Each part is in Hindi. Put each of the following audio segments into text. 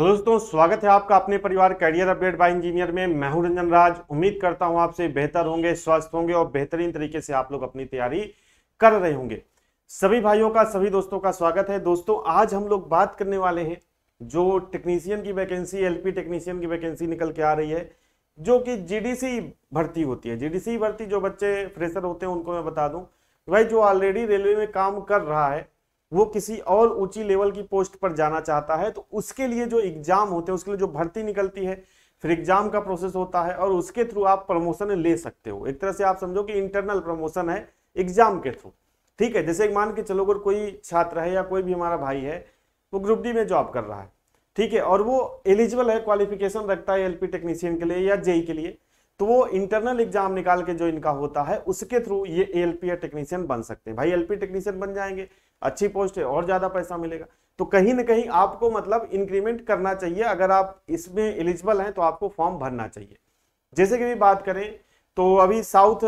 हेलो दोस्तों, स्वागत है आपका अपने परिवार करियर अपडेट बाय इंजीनियर में। मैं हूं रंजन राज। उम्मीद करता हूं आपसे बेहतर होंगे, स्वस्थ होंगे और बेहतरीन तरीके से आप लोग अपनी तैयारी कर रहे होंगे। सभी भाइयों का, सभी दोस्तों का स्वागत है। दोस्तों, आज हम लोग बात करने वाले हैं जो टेक्नीशियन की वैकेंसी, LP टेक्नीशियन की वैकेंसी निकल के आ रही है, जो कि GDC भर्ती होती है। GDC भर्ती जो बच्चे फ्रेशर होते हैं उनको मैं बता दूं, भाई जो ऑलरेडी रेलवे में काम कर रहा है वो किसी और ऊंची लेवल की पोस्ट पर जाना चाहता है, तो उसके लिए जो एग्जाम होते हैं, उसके लिए जो भर्ती निकलती है, फिर एग्जाम का प्रोसेस होता है और उसके थ्रू आप प्रमोशन ले सकते हो। एक तरह से आप समझो कि इंटरनल प्रमोशन है एग्जाम के थ्रू, ठीक है। जैसे मान के चलो अगर कोई छात्र है या कोई भी हमारा भाई है वो ग्रुप डी में जॉब कर रहा है, ठीक है, और वो एलिजिबल है, क्वालिफिकेशन रखता है LP टेक्नीशियन के लिए या JE के लिए, तो वो इंटरनल एग्जाम निकाल के जो इनका होता है उसके थ्रू ये LP टेक्नीशियन बन सकते हैं। भाई LP टेक्नीशियन बन जाएंगे, अच्छी पोस्ट है और ज्यादा पैसा मिलेगा, तो कहीं ना कहीं आपको मतलब इंक्रीमेंट करना चाहिए। अगर आप इसमें एलिजिबल हैं तो आपको फॉर्म भरना चाहिए। जैसे कि भी बात करें तो अभी साउथ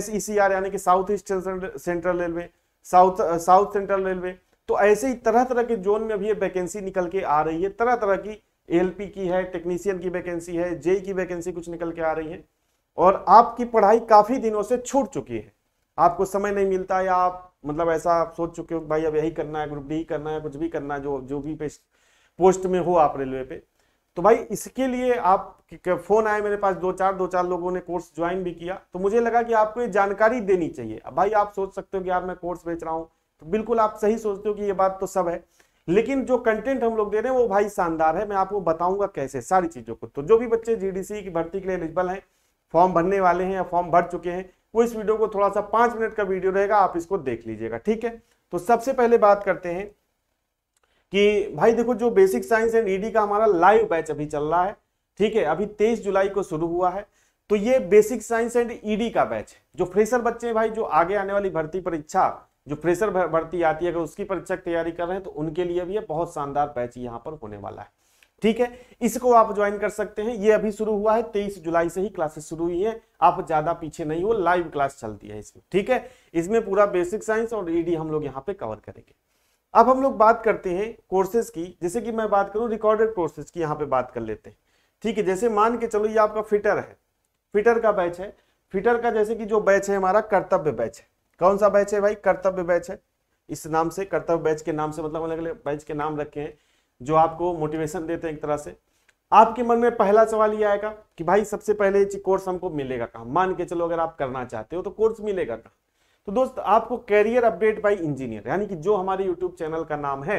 SECR यानी कि south eastern central railway, south central railway, तो ऐसे ही तरह तरह के जोन में अभी ये वैकेंसी निकल के आ रही है। तरह तरह की LP की है, टेक्नीशियन की वैकेंसी है, JE की वैकेंसी कुछ निकल के आ रही है। और आपकी पढ़ाई काफी दिनों से छूट चुकी है, आपको समय नहीं मिलता या आप मतलब ऐसा आप सोच चुके हो भाई अब यही करना है, ग्रुप डी करना है, कुछ भी करना है, जो भी पोस्ट में हो आप रेलवे पे, तो भाई इसके लिए आप फोन आए मेरे पास, दो चार लोगों ने कोर्स ज्वाइन भी किया, तो मुझे लगा कि आपको ये जानकारी देनी चाहिए। अब भाई आप सोच सकते हो कि यार मैं कोर्स बेच रहा हूँ, तो बिल्कुल आप सही सोचते हो कि ये बात तो सब है, लेकिन जो कंटेंट हम लोग दे रहे हैं वो भाई शानदार है। मैं आपको बताऊंगा कैसे सारी चीजों को। तो जो भी बच्चे GDC की भर्ती के लिए एलिजिबल हैं, फॉर्म भरने वाले हैं या फॉर्म भर चुके हैं, वो इस वीडियो को थोड़ा सा 5 मिनट का वीडियो रहेगा, आप इसको देख लीजिएगा, ठीक है। तो सबसे पहले बात करते हैं कि भाई देखो जो बेसिक साइंस एंड ED का हमारा लाइव बैच अभी चल रहा है, ठीक है, अभी 23 जुलाई को शुरू हुआ है। तो ये बेसिक साइंस एंड ED का बैच है। जो फ्रेशर बच्चे भाई जो आगे आने वाली भर्ती परीक्षा, जो फ्रेशर भर्ती आती है, अगर उसकी परीक्षा की तैयारी कर रहे हैं तो उनके लिए भी ये बहुत शानदार बैच यहाँ पर होने वाला है, ठीक है। इसको आप ज्वाइन कर सकते हैं। ये अभी शुरू हुआ है, 23 जुलाई से ही क्लासेस शुरू हुई है, आप ज्यादा पीछे नहीं हो, लाइव क्लास चलती है इसमें, ठीक है। इसमें पूरा बेसिक साइंस और ED हम लोग यहाँ पे कवर करेंगे। अब हम लोग बात करते हैं कोर्सेज की। जैसे कि मैं बात करूँ रिकॉर्डेड कोर्सेज की, यहाँ पे बात कर लेते हैं, ठीक है। जैसे मान के चलो ये आपका फिटर है, फिटर का बैच है। फिटर का जैसे कि जो बैच है हमारा कर्तव्य बैच है। कौन सा बैच है भाई? कर्तव्य बैच है। इस नाम से, कर्तव्य बैच के नाम से, मतलब अलग अलग बैच के नाम रखे हैं जो आपको मोटिवेशन देते हैं एक तरह से। आपके मन में पहला सवाल ये आएगा कि भाई सबसे पहले कोर्स हमको मिलेगा कहाँ? मान के चलो अगर आप करना चाहते हो तो कोर्स मिलेगा कहाँ? तो दोस्त आपको कैरियर अपडेट बाय इंजीनियर, यानी कि जो हमारे यूट्यूब चैनल का नाम है,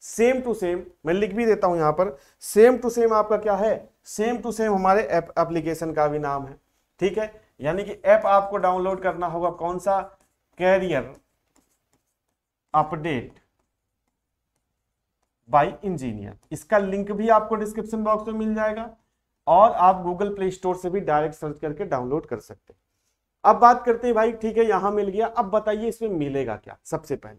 सेम टू सेम मैं लिख भी देता हूँ यहाँ पर, सेम टू सेम आपका क्या है, सेम टू सेम हमारे एप्लीकेशन का भी नाम है, ठीक है। यानी कि ऐप आपको डाउनलोड करना होगा, कौन सा? Career update by engineer. इसका लिंक भी आपको डिस्क्रिप्शन बॉक्स में मिल जाएगा और आप गूगल प्ले स्टोर से भी डायरेक्ट सर्च करके डाउनलोड कर सकते हैं। अब बात करते हैं भाई, ठीक है, यहां मिल गया। अब बताइए इसमें मिलेगा क्या? सबसे पहले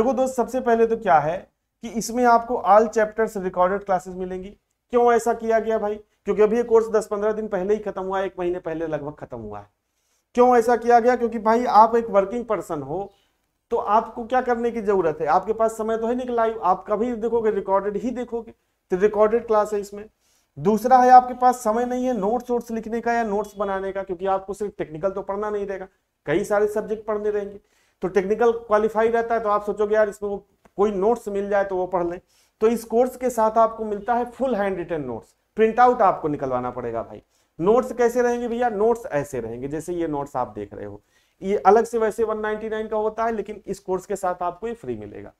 देखो दोस्त, सबसे पहले तो क्या है कि इसमें आपको ऑल चैप्टर्स रिकॉर्डेड क्लासेस मिलेंगी। क्यों ऐसा किया गया भाई? क्योंकि अभी ये कोर्स 10-15 दिन पहले ही खत्म हुआ है, 1 महीने पहले लगभग खत्म हुआ है। क्यों ऐसा किया गया? क्योंकि भाई आप एक वर्किंग पर्सन हो, तो आपको क्या करने की जरूरत है, आपके पास समय तो है नहीं लाइव, आप कभी देखोगे रिकॉर्डेड ही देखोगे, तो रिकॉर्डेड क्लास है इसमें। दूसरा है आपके पास समय नहीं है नोट्स वोट्स लिखने का या नोट्स बनाने का, क्योंकि आपको सिर्फ टेक्निकल तो पढ़ना नहीं रहेगा, कई सारे सब्जेक्ट पढ़ने रहेंगे। तो टेक्निकल क्वालिफाई रहता है तो आप सोचोगे यार इसमें वो कोई नोट्स मिल जाए तो वो पढ़ लें। तो इस कोर्स के साथ आपको मिलता है full hand written notes, print out आपको निकलवाना पड़ेगा भाई। नोट्स कैसे रहेंगे भैया? नोट्स ऐसे रहेंगे जैसे ये नोट्स आप देख रहे हो, ये अलग से वैसे 199 का होता है, लेकिन इस कोर्स के साथ आपको ये फ्री मिलेगा।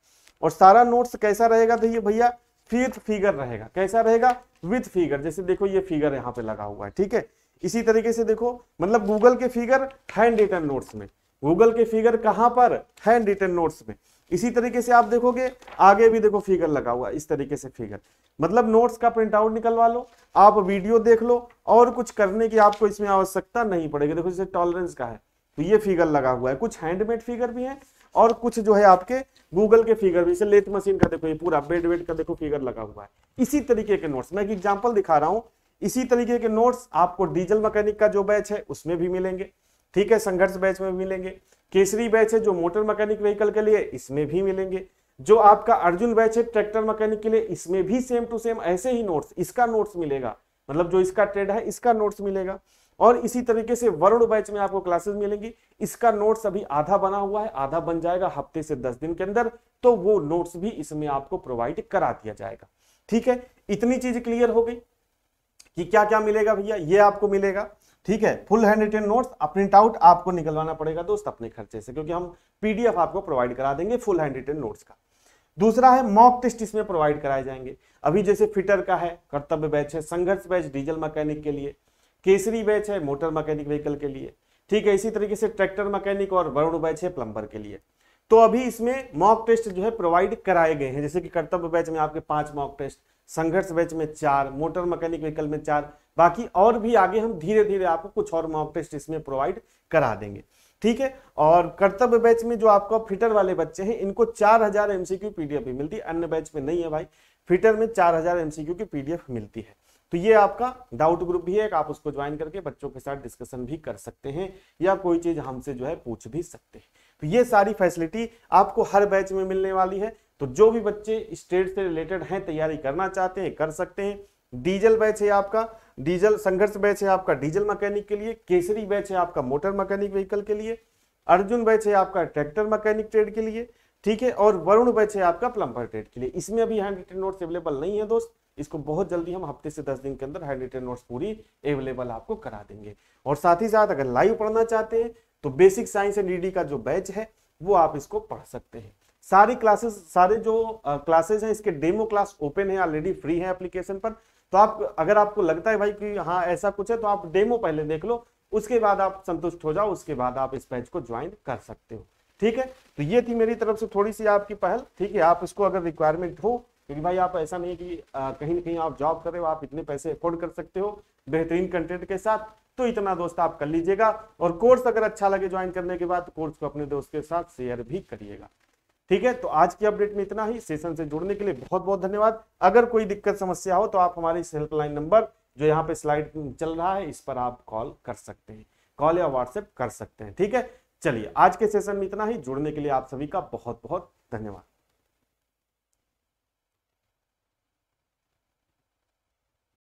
और सारा नोट्स कैसा रहेगा? तो ये भैया विथ फिगर रहेगा। कैसा रहेगा? With figure. जैसे देखो ये फिगर यहाँ पे लगा हुआ है, ठीक है। इसी तरीके से देखो, मतलब गूगल के फिगर हैंड रिटन नोट्स में, गूगल के फिगर कहाँ पर? हैंड रिटन नोट्स में। इसी तरीके से आप देखोगे आगे भी देखो फिगर लगा हुआ, इस तरीके से फिगर, मतलब नोट्स का प्रिंट आउट निकलवा लो, आप वीडियो देख लो, और कुछ करने की आपको इसमें आवश्यकता नहीं पड़ेगी। देखो जैसे टॉलरेंस का है तो ये फिगर लगा हुआ है, कुछ हैंडमेड फिगर भी हैं और कुछ जो है आपके गूगल के फिगर भी, जैसे लेथ मशीन का देखो ये पूरा बेड का देखो फिगर लगा हुआ है। इसी तरीके के नोट्स, मैं एक एग्जाम्पल दिखा रहा हूँ, इसी तरीके के नोट्स आपको डीजल मैकेनिक का जो बैच है उसमें भी मिलेंगे, ठीक है, संघर्ष बैच में भी मिलेंगे, केसरी बैच है जो मोटर मैकेनिक व्हीकल के लिए, इसमें भी मिलेंगे। जो आपका अर्जुन बैच है ट्रैक्टर मैकेनिक के लिए, इसमें भी सेम टू सेम ऐसे ही नोट्स, इसका नोट्स मिलेगा, मतलब जो इसका ट्रेड है इसका नोट्स मिलेगा। और इसी तरीके से वरुण बैच में आपको क्लासेस मिलेंगी, इसका नोट्स अभी आधा बना हुआ है, आधा बन जाएगा हफ्ते से 10 दिन के अंदर, तो वो नोट्स भी इसमें आपको प्रोवाइड करा दिया जाएगा। ठीक है, इतनी चीज क्लियर हो गई कि क्या क्या मिलेगा भैया, ये आपको मिलेगा। ठीक है, full hand written notes, print out आपको निकलवाना पड़ेगा दोस्त अपने खर्चे से, क्योंकि हम पीडीएफ आपको प्रोवाइड करा देंगे फुल हैंड रिटन नोट्स का। दूसरा है मॉक टेस्ट, इसमें प्रोवाइड कराए जाएंगे। अभी जैसे फिटर का है, कर्तव्य बैच है, संघर्ष बैच डीजल मैकेनिक के लिए, केसरी बैच है मोटर मैकेनिक व्हीकल के लिए। ठीक है, इसी तरीके से ट्रैक्टर मैकेनिक और वरुण बैच है प्लम्बर के लिए। तो अभी इसमें मॉक टेस्ट जो है प्रोवाइड कराए गए हैं, जैसे कि कर्तव्य बैच में आपके 5 मॉक टेस्ट, संघर्ष बैच में 4, मोटर मैकेनिक व्हीकल में 4, बाकी और भी आगे हम धीरे धीरे आपको कुछ और मॉक टेस्ट इसमें प्रोवाइड करा देंगे। ठीक है, और कर्तव्य बैच में जो आपका फिटर वाले बच्चे हैं इनको 4000 एमसीक्यू पीडीएफ भी मिलती है, अन्य बैच में नहीं है भाई। फिटर में 4000 एमसीक्यू की पीडीएफ मिलती है। तो ये आपका डाउट ग्रुप भी है, आप उसको ज्वाइन करके बच्चों के साथ डिस्कशन भी कर सकते हैं या कोई चीज हमसे जो है पूछ भी सकते हैं। तो ये सारी फैसिलिटी आपको हर बैच में मिलने वाली है। तो जो भी बच्चे स्टेट से रिलेटेड हैं, तैयारी करना चाहते हैं, कर सकते हैं। डीजल बैच है आपका डीजल, संघर्ष बैच है आपका डीजल मैकेनिक के लिए, केसरी बैच है आपका मोटर मैकेनिक व्हीकल के लिए, अर्जुन बैच है आपका ट्रैक्टर मैकेनिक ट्रेड के लिए। ठीक है, और वरुण बैच है आपका प्लम्बर ट्रेड के लिए। इसमें अभी हैंड रिटन नोट्स अवेलेबल नहीं है दोस्त, इसको बहुत जल्दी हम हफ्ते से 10 दिन के अंदर हैंड रिटन नोट्स पूरी अवेलेबल आपको करा देंगे। और साथ ही साथ अगर लाइव पढ़ना चाहते हैं तो बेसिक साइंस एंड ईडी का जो बैच है वो आप इसको पढ़ सकते हैं। सारी क्लासेस, सारे जो क्लासेस हैं इसके डेमो क्लास ओपन है, ऑलरेडी फ्री है एप्लीकेशन पर। तो आप अगर आपको लगता है भाई कि हाँ ऐसा कुछ है, तो आप डेमो पहले देख लो, उसके बाद आप संतुष्ट हो जाओ, उसके बाद आप इस बैच को ज्वाइन कर सकते हो। ठीक है, तो ये थी मेरी तरफ से थोड़ी सी आपकी पहल। ठीक है, आप इसको अगर रिक्वायरमेंट हो, क्योंकि भाई आप ऐसा नहीं कि कहीं ना कहीं आप जॉब कर रहे हो, आप इतने पैसे अफोर्ड कर सकते हो बेहतरीन कंटेंट के साथ, तो इतना दोस्त आप कर लीजिएगा। और कोर्स अगर अच्छा लगे ज्वाइन करने के बाद, कोर्स को अपने दोस्त के साथ शेयर भी करिएगा। ठीक है, तो आज की अपडेट में इतना ही। सेशन से जुड़ने के लिए बहुत बहुत धन्यवाद। अगर कोई दिक्कत समस्या हो तो आप हमारे इस हेल्पलाइन नंबर जो यहाँ पे स्लाइड चल रहा है, इस पर आप कॉल कर सकते हैं, कॉल या व्हाट्सएप कर सकते हैं। ठीक है, चलिए आज के सेशन में इतना ही। जुड़ने के लिए आप सभी का बहुत बहुत धन्यवाद।